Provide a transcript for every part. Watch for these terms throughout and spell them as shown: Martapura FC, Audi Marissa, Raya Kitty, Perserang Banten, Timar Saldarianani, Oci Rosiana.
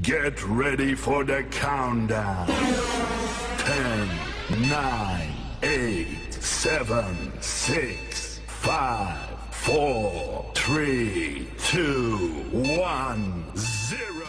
Get ready for the countdown. 10, 9, 8, 7, 6, 5, 4, 3, 2, 1, 0.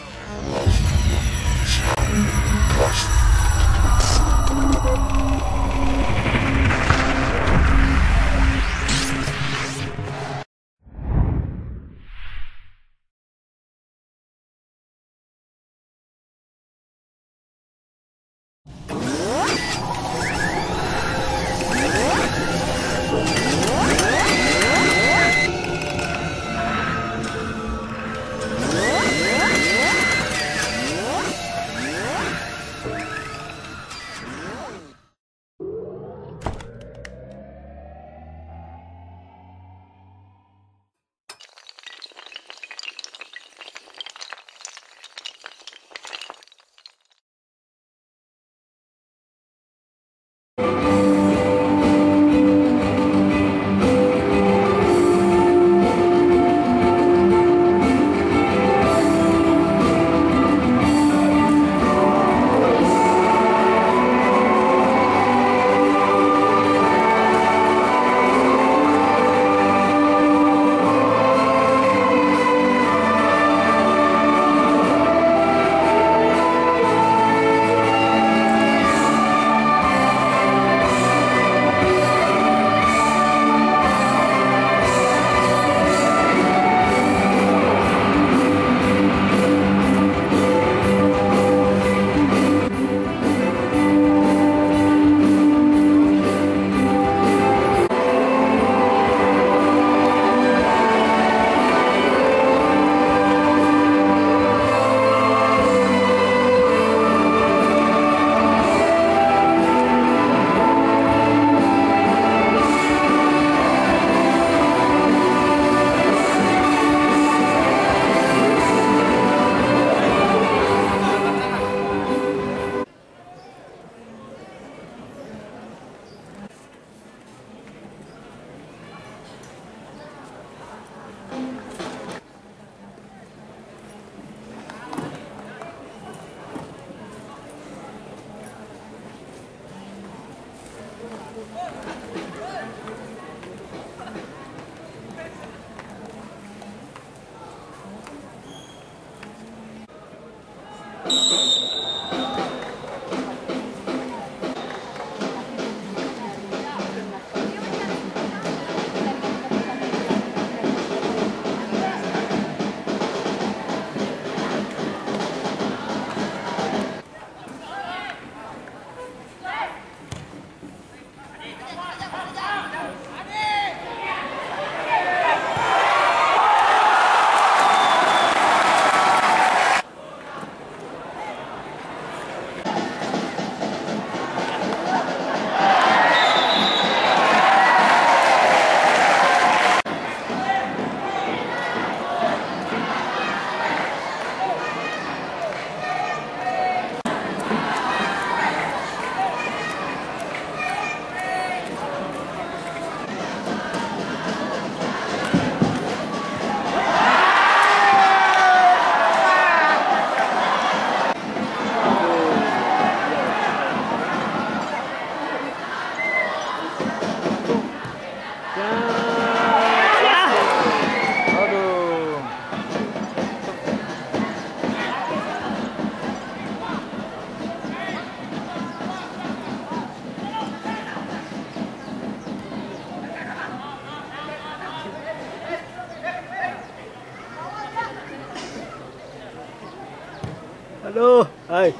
Halo, hai.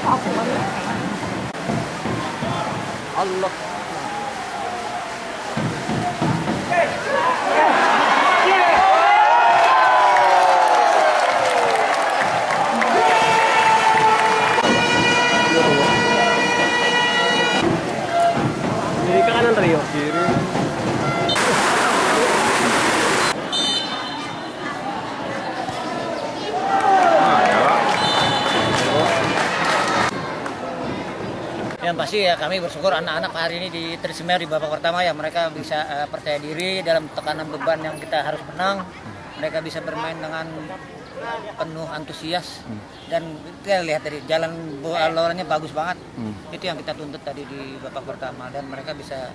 Allah. Kiri ke kanan Rio. Kiri. Yang pasti ya kami bersyukur anak-anak hari ini di Trisemer di babak pertama ya mereka bisa percaya diri dalam tekanan beban yang kita harus menang. Mereka bisa bermain dengan penuh antusias dan kita lihat dari jalan bola-bolanya bagus banget. Itu yang kita tuntut tadi di babak pertama dan mereka bisa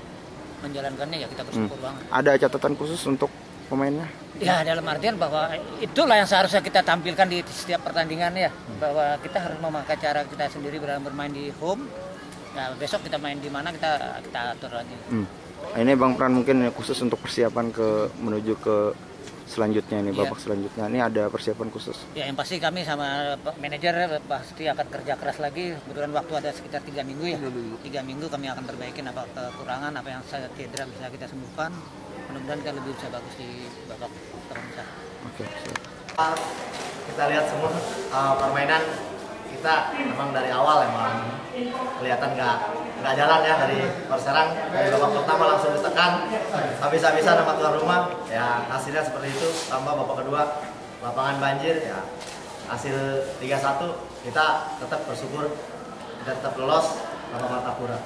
menjalankannya ya kita bersyukur banget. Ada catatan khusus untuk pemainnya? Ya dalam artian bahwa itulah yang seharusnya kita tampilkan di setiap pertandingan ya bahwa kita harus memakai cara kita sendiri dalam bermain di home. Nah, besok kita main di mana kita atur lagi. Ini Bang Pran mungkin khusus untuk persiapan menuju ke selanjutnya ini babak selanjutnya. Ini ada persiapan khusus. Ya, yang pasti kami sama manajer pasti akan kerja keras lagi. Kebetulan waktu ada sekitar 3 minggu ya. 3 minggu kami akan perbaikin apa kekurangan, apa yang cedera bisa kita sembuhkan. Mudah-mudahan kita lebih bisa bagus di babak selanjutnya. Oke. Kita lihat semua permainan kita memang dari awal emang kelihatan nggak jalan ya dari Perserang dari babak pertama langsung ditekan habis-habisan sama tuan rumah ya hasilnya seperti itu tambah babak kedua lapangan banjir ya hasil 3-1 kita tetap bersyukur kita tetap lolos sama Martapura.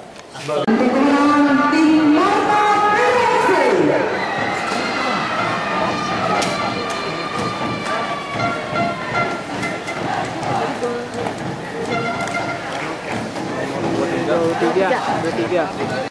Tiga.